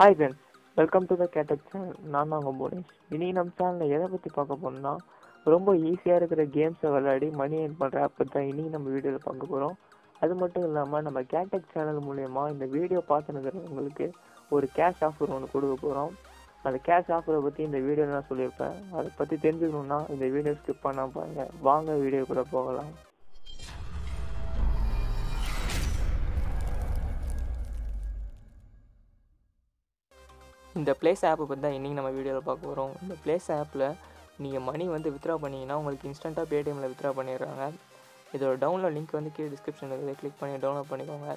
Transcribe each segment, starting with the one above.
Hi friends, welcome to the Catech channel, Namanga Bodhi. Ini nam channel edha patti paakaponna romba easy ah irukra games ah veladi money earn pandra app da ini nam video la paakaporom. Adu mattum illama nama Catech channel mooliyama indha video paathunagalukku oru cash offer onu kodukuporom. Adu cash offer patti indha video la sollirupen. Adu patti therinjikonumna indha video skip panna paarenga. Vaanga video kulla pogalam. இந்த place app பத்தி தான் இன்னைக்கு நம்ம வீடியோல பார்க்க போறோம். இந்த place appல நீங்க மணி வந்து withdraw பண்ணீங்கன்னா உங்களுக்கு இன்ஸ்டன்ட்டா Paytm ல withdraw பண்ணிடுறாங்க. இதோட டவுன்லோட் லிங்க் வந்து கீழ description ல இருக்கு. கிளிக் பண்ணி டவுன்லோட் பண்ணிக்கோங்க.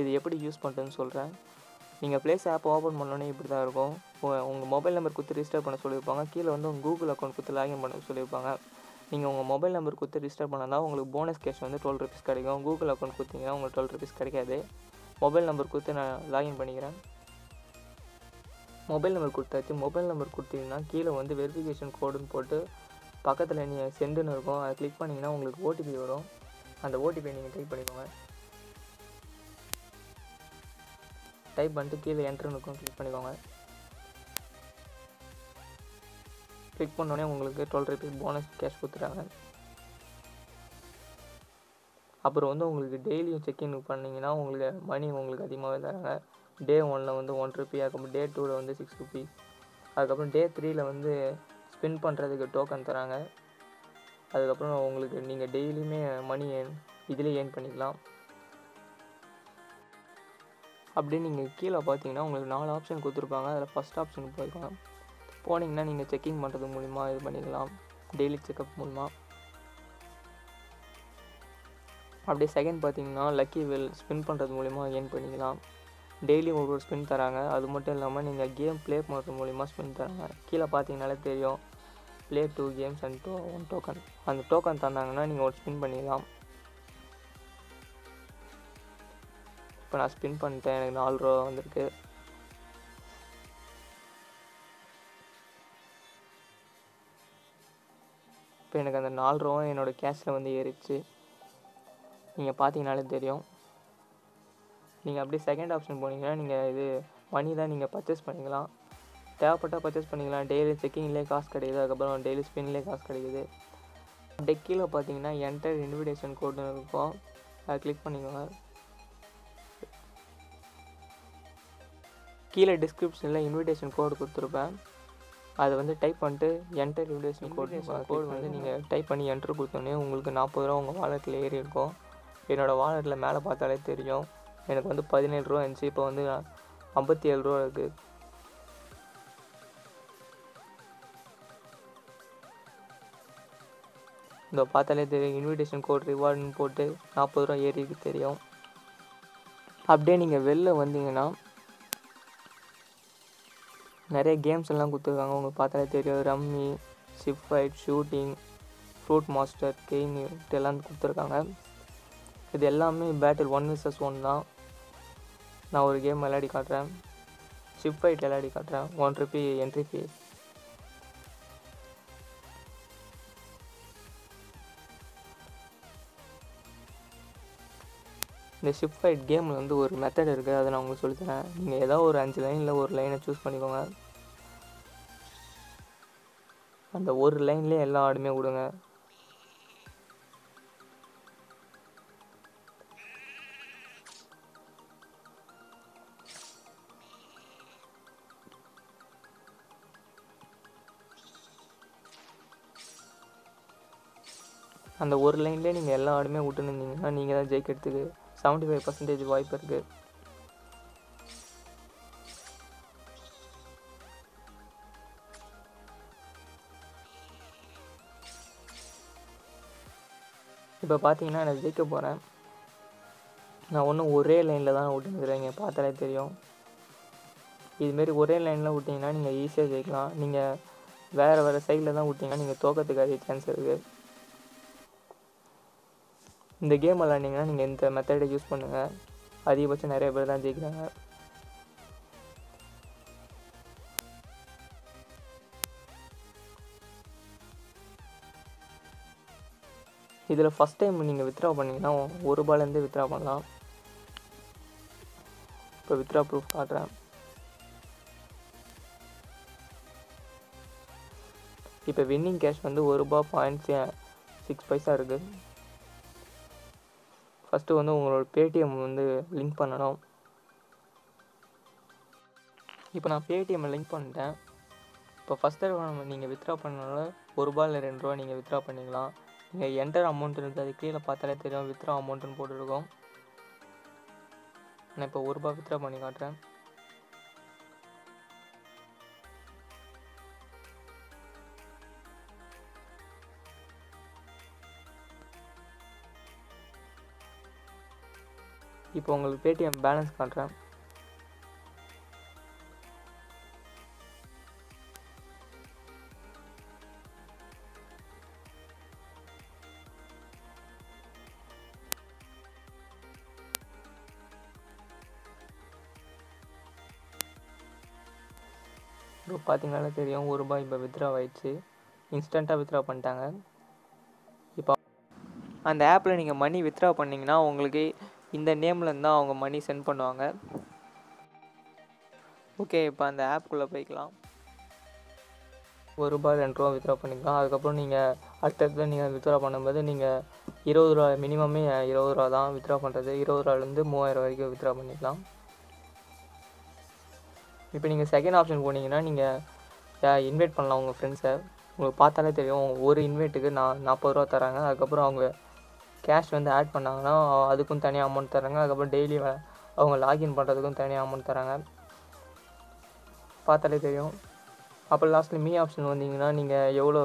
இது எப்படி யூஸ் பண்றதுன்னு சொல்றேன். நீங்க place app ஓபன் பண்ணனோனே இப்படி தான் இருக்கும். உங்க மொபைல் நம்பர் குத்தி ரெஜிஸ்டர் பண்ண சொல்லிருப்பாங்க. கீழ வந்து உங்க Google அக்கவுண்ட் குத்தி லாகின் பண்ண சொல்லிருப்பாங்க. நீங்க உங்க மொபைல் நம்பர் குத்தி ரெஜிஸ்டர் பண்ணனா உங்களுக்கு போனஸ் கேஷ் வந்து 12 rupees கிடைக்கும். Google அக்கவுண்ட் குத்தினா உங்களுக்கு 12 rupees கிடைக்காது. மொபைல் நம்பர் குத்தி நான் லாகின் பண்ணிக்கிறேன். மொபைல் நம்பர் கொடுத்தீங்கன்னா கீழே வந்து வெரிஃபிகேஷன் கோடுன்னு போட்டு பக்கத்தில் நீங்கள் சென்டுன்னு இருக்கும். அதை கிளிக் பண்ணிங்கன்னா உங்களுக்கு ஓடிபி வரும். அந்த ஓடிபி நீங்கள் டைப் பண்ணிக்கோங்க. டைப் பண்ணிட்டு கீழே என்ட்ருன்னு இருக்கும், கிளிக் பண்ணிக்கோங்க. கிளிக் பண்ணோடனே உங்களுக்கு 12 rupees போனஸ் கேஷ் கொடுத்துட்டாங்க. அப்புறம் வந்து உங்களுக்கு டெய்லியும் செக்இன் பண்ணிங்கன்னா உங்களுக்கு மணி உங்களுக்கு அதிகமாகவே தராங்க. டே 1ல வந்து 1 ரூபி, அதுக்கப்புறம் டே 2ல வந்து 6 ரூபி, அதுக்கப்புறம் டே 3ல வந்து ஸ்பின் பண்ணுறதுக்கு டோக்கன் தராங்க. அதுக்கப்புறம் உங்களுக்கு நீங்கள் டெய்லியுமே மணி இதில் ஏர்ன் பண்ணிக்கலாம். அப்படியே நீங்கள் கீழே பார்த்தீங்கன்னா உங்களுக்கு 4 ஆப்ஷன் கொடுத்துருப்பாங்க. அதில் ஃபஸ்ட் ஆப்ஷனுக்கு போனீங்கன்னா நீங்கள் செக்கிங் பண்ணுறது மூலிமா இது பண்ணிக்கலாம், டெய்லி செக்அப் மூலிமா. அப்படியே செகண்ட் பார்த்தீங்கன்னா லக்கி வில் ஸ்பின் பண்ணுறது மூலிமா ஏர்ன் பண்ணிக்கலாம். டெய்லி ஒவ்வொரு ஸ்பின் தராங்க. அது மட்டும் இல்லாமல் நீங்கள் கேம் ப்ளே பண்ணுறது மூலிமா ஸ்பின் தராங்க. கீழே பார்த்தீங்கனாலே தெரியும், ப்ளே 2 கேம்ஸ் அண்ட் 1 டோக்கன். அந்த டோக்கன் தந்தாங்கன்னா நீங்கள் ஒரு ஸ்பின் பண்ணிடலாம். இப்போ நான் ஸ்பின் பண்ணிட்டேன், எனக்கு 4 ரூபா வந்திருக்கு. இப்போ எனக்கு அந்த 4 ரூபா என்னோடய கேஷில் வந்து ஏறிச்சு. நீங்கள் பார்த்தீங்கனாலே தெரியும். நீங்கள் அப்படியே செகண்ட் ஆப்ஷன் போனீங்கன்னா நீங்கள் இது மணி தான் நீங்கள் பர்ச்சேஸ் பண்ணிக்கலாம். தேவைப்பட்டால் பர்ச்சேஸ் பண்ணிக்கலாம். டெய்லி செக்கிங்லேயே காசு கிடைக்குது, அதுக்கப்புறம் டெய்லி ஸ்பின்லேயே காசு கிடைக்குது. டெக்கில் பார்த்தீங்கன்னா என்டர் இன்விடேஷன் கோடுன்னு இருக்கும், அதை கிளிக் பண்ணிக்கோங்க. கீழே டிஸ்கிரிப்ஷனில் இன்விடேஷன் கோடு கொடுத்துருப்பேன், அதை வந்து டைப் பண்ணிட்டு என்டர் இன்விடேஷன் கோடு வந்து நீங்கள் டைப் பண்ணி என்டர் கொடுத்தோன்னே உங்களுக்கு 40 ரூபா உங்கள் வாலெட்டில் ஏறி இருக்கும். என்னோடய வாலெட்டில் மேலே பார்த்தாலே தெரியும், எனக்கு வந்து 17 ரூபா இருந்துச்சு, இப்போ வந்து 57 ரூபா இருக்குது. இந்த பார்த்தாலே தெரியும், இன்விடேஷன் கோட் ரிவார்டுன்னு போட்டு 40 ரூபா ஏறிக்கு தெரியும். அப்படியே நீங்கள் வெளில வந்தீங்கன்னா நிறைய கேம்ஸ் எல்லாம் கொடுத்துருக்காங்க. உங்களுக்கு பார்த்தாலே தெரியும், rummy, ship fight, shooting, fruit master, gain எல்லாம் கொடுத்துருக்காங்க. இது எல்லாமே பேட்டில் 1 vs 1 தான். நான் ஒரு கேம் விளையாடி காட்டுறேன், ஷிப் ஃபைட் விளையாடி காட்டுறேன். 1 ரூபி என்ட்ரி ஃபீ. இந்த ஷிப் ஃபைட் கேமில் வந்து ஒரு மெத்தட் இருக்குது, அதை நான் உங்களுக்கு சொல்லித்தரேன். நீங்கள் ஏதோ ஒரு 5 லைனில் ஒரு லைனை சூஸ் பண்ணிக்கோங்க. அந்த ஒரு லைன்லேயே எல்லா ஆடுமே விடுங்க. அந்த ஒரு லைன்லேயே நீங்கள் எல்லா ஆடுமே விட்டுருந்தீங்கன்னா நீங்கள் தான் ஜெயிக்கிறதுக்கு 75% வாய்ப்பு இருக்குது. இப்போ பார்த்தீங்கன்னா நான் ஜெயிக்க போகிறேன். நான் ஒன்றும் ஒரே லைனில் தான் விட்டுருக்கிறேன், இங்கே பார்த்தாலே தெரியும். இதுமாரி ஒரே லைனில் விட்டிங்கன்னா நீங்கள் ஈஸியாக ஜெயிக்கலாம். நீங்கள் வேறு சைடில் தான் விட்டிங்கன்னா நீங்கள் தோக்கத்துக்கு அதிக சான்ஸ் இருக்குது. இந்த கேம் விளாண்டிங்கன்னா நீங்கள் இந்த மெத்தடை யூஸ் பண்ணுங்கள், அதிகபட்சம் நிறைய பேர் தான் ஜெயிக்கிறாங்க. இதில் ஃபஸ்ட் டைம் நீங்கள் வித்ட்ரா பண்ணிங்கன்னா 1 ரூபாயிலேருந்து வித்ட்ரா பண்ணலாம். இப்போ வித்ட்ரா ப்ரூஃப் காட்டுறேன். இப்போ வின்னிங் கேஷ் வந்து ₹1.06 இருக்குது. ஃபஸ்ட்டு வந்து உங்களோட பேடிஎம் வந்து லிங்க் பண்ணணும். இப்போ நான் பேடிஎம்மை லிங்க் பண்ணிட்டேன். இப்போ ஃபஸ்ட் தடவை நீங்கள் வித்ரா பண்ணனால ₹1 இல்லை ₹2 நீங்கள் வித்ரா பண்ணிக்கலாம். நீங்கள் என்டர் அமௌண்ட் இருக்குது, அது கீழே பார்த்தாலே தெரியும் வித்ரா அமௌண்ட்டுன்னு போட்டுருக்கோம். நான் இப்போ ₹1 வித்ரா பண்ணி காட்டுறேன். இப்போ உங்களுக்கு பேடிஎம் பேலன்ஸ் காட்டுறேன். இப்போ பார்த்தீங்கன்னா தெரியும் ₹1 இப்போ வித்ரா ஆயிடுச்சு, இன்ஸ்டண்ட்டாக வித்ரா பண்ணிட்டாங்க. இப்போ அந்த ஆப்பில் நீங்கள் மணி வித்ரா பண்ணிங்கன்னா உங்களுக்கு இந்த நேம்லேருந்து தான் அவங்க மணி சென்ட் பண்ணுவாங்க. ஓகே, இப்போ அந்த ஆப்புக்குள்ளே போய்க்கலாம். ₹1 ₹2 வித்ரா பண்ணிக்கலாம். அதுக்கப்புறம் நீங்கள் அடுத்தடுத்து நீங்கள் வித்ரா பண்ணும்போது நீங்கள் ₹20 மினிமமே ₹20 தான் வித்ரா பண்ணுறது. ₹20லேருந்து ₹3000 வரைக்கும் வித்ரா பண்ணிக்கலாம். இப்போ நீங்கள் செகண்ட் ஆப்ஷன் போனீங்கன்னா நீங்கள் இன்வைட் பண்ணலாம் உங்கள் ஃப்ரெண்ட்ஸை. உங்களுக்கு பார்த்தாலே தெரியும் ஒரு இன்வைட்டுக்கு ₹40 தராங்க. அதுக்கப்புறம் அவங்க கேஷ் வந்து ஆட் பண்ணாங்கன்னா அதுக்கும் தனியாக அமௌண்ட் தராங்க. அதுக்கப்புறம் டெய்லி அவங்க லாகின் பண்ணுறதுக்கும் தனியாக அமௌண்ட் தராங்க. பார்த்தாலே தெரியும். அப்புறம் லாஸ்ட்டில் மீ ஆப்ஷன் வந்தீங்கன்னா நீங்கள் எவ்வளோ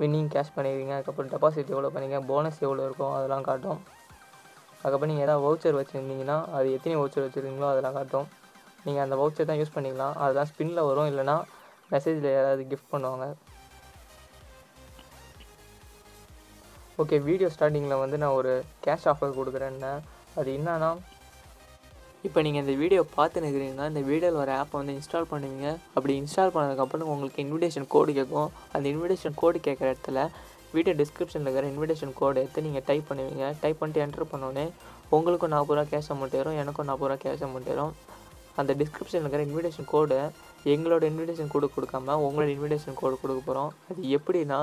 வின்னிங் கேஷ் பண்ணிக்கிறீங்க, அதுக்கப்புறம் டெபாசிட் எவ்வளோ பண்ணிங்க, போனஸ் எவ்வளோ இருக்கும் அதெல்லாம் காட்டும். அதுக்கப்புறம் நீங்கள் எதாவது வவுச்சர் வச்சுருந்தீங்கன்னா அது எத்தனை வவுச்சர் வச்சுருக்கீங்களோ அதெல்லாம் காட்டும். நீங்கள் அந்த வவுச்சர் தான் யூஸ் பண்ணிக்கலாம். அதெல்லாம் ஸ்பின்னில் வரும், இல்லைனா மெசேஜில் ஏதாவது கிஃப்ட் பண்ணுவாங்க. ஓகே, வீடியோ ஸ்டார்டிங்கில் வந்து நான் ஒரு கேஷ் ஆஃபர் கொடுக்குறேன்னு, அது என்னன்னா இப்போ நீங்கள் இந்த வீடியோ பார்த்துனுக்கிறீங்கன்னா இந்த வீடியோவில் வர ஆப்பை வந்து இன்ஸ்டால் பண்ணுவீங்க. அப்படி இன்ஸ்டால் பண்ணதுக்கப்புறம் உங்களுக்கு இன்விடேஷன் கோடு கேட்கும். அந்த இன்விடேஷன் கோடு கேட்குற இடத்துல வீடியோ டிஸ்கிரிப்ஷனில் இருக்கிற இன்விடேஷன் கோடு எடுத்து நீங்கள் டைப் பண்ணுவீங்க. டைப் பண்ணிட்டு என்ட்ரு பண்ணோன்னே உங்களுக்கும் ₹40 கேஷ் அமௌண்ட் வரும், எனக்கும் ₹40 கேஷ் அமௌண்ட் வரும். அந்த டிஸ்கிரிப்ஷனில் இருக்கிற இன்விடேஷன் கோடு எங்களோட இன்விடேஷன் கோடு கொடுக்காமல் உங்களோட இன்விடேஷன் கோடு கொடுக்க போகிறோம். அது எப்படின்னா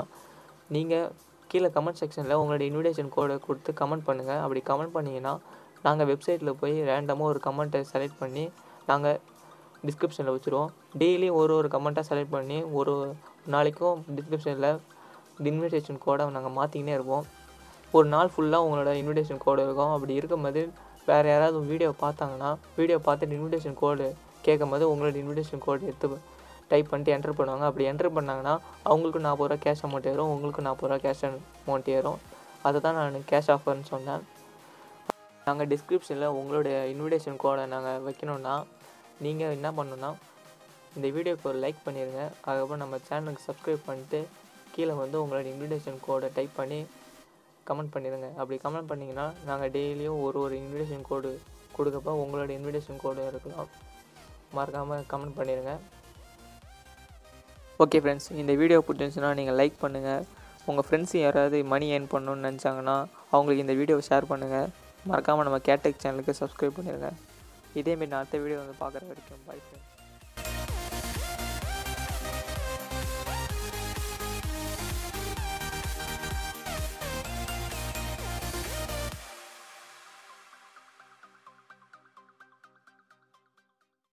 நீங்கள் கீழே கமெண்ட் செக்ஷனில் உங்களோட இன்விடேஷன் கோடை கொடுத்து கமெண்ட் பண்ணுங்கள். அப்படி கமெண்ட் பண்ணிங்கன்னா நாங்கள் வெப்சைட்டில் போய் ரேண்டமாக ஒரு கமெண்ட்டை செலக்ட் பண்ணி நாங்கள் டிஸ்கிரிப்ஷனில் வச்சுருவோம். டெய்லி ஒரு கமெண்ட்டாக செலக்ட் பண்ணி ஒரு நாளைக்கும் டிஸ்கிரிப்ஷனில் இன்விடேஷன் கோடை நாங்கள் மாற்றிக்கினே இருப்போம். ஒரு நாள் ஃபுல்லாக உங்களோட இன்விடேஷன் கோடு இருக்கும். அப்படி இருக்கும்போது வேறு யாராவது வீடியோ பார்த்தாங்கன்னா வீடியோ பார்த்துட்டு இன்விடேஷன் கோடு கேட்கும்போது உங்களோட இன்விடேஷன் கோடு எடுத்து டைப் பண்ணிட்டு என்ட்ரு பண்ணுவாங்க. அப்படி என்ட்ரு பண்ணாங்கன்னா அவங்களுக்கும் ₹40 கேஷ் அமௌண்ட் ஏறும், உங்களுக்கும் ₹40 கேஷ் அமௌண்ட் ஏறும். அதை தான் நான் கேஷ் ஆஃபர்னு சொன்னேன். நாங்கள் டிஸ்கிரிப்ஷனில் உங்களுடைய இன்விடேஷன் கோடை நாங்கள் வைக்கணுன்னா நீங்கள் என்ன பண்ணணுன்னா இந்த வீடியோக்கு ஒரு லைக் பண்ணிடுங்க. அதுக்கப்புறம் நம்ம சேனலுக்கு சப்ஸ்கிரைப் பண்ணிட்டு கீழே வந்து உங்களோட இன்விடேஷன் கோடை டைப் பண்ணி கமெண்ட் பண்ணிடுங்க. அப்படி கமெண்ட் பண்ணிங்கன்னா நாங்கள் டெய்லியும் ஒரு இன்விடேஷன் கோடு கொடுக்கப்போ உங்களோட இன்விடேஷன் கோடு இருக்கலாம். மறக்காமல் கமெண்ட் பண்ணிடுங்க. ஓகே ஃப்ரெண்ட்ஸ், இந்த வீடியோ பிடிச்சிருந்துச்சுன்னா நீங்கள் லைக் பண்ணுங்கள். உங்கள் ஃப்ரெண்ட்ஸ் யாராவது மணி ஏர்ன் பண்ணணுன்னு நினச்சாங்கன்னா அவங்களுக்கு இந்த வீடியோவை ஷேர் பண்ணுங்கள். மறக்காமல் நம்ம கேட்டக் சேனலுக்கு சப்ஸ்கிரைப் பண்ணிடுங்க. இதேமாரி நான் அடுத்த வீடியோ வந்து பார்க்குற வரைக்கும் பை ஃப்ரெண்ட்ஸ்.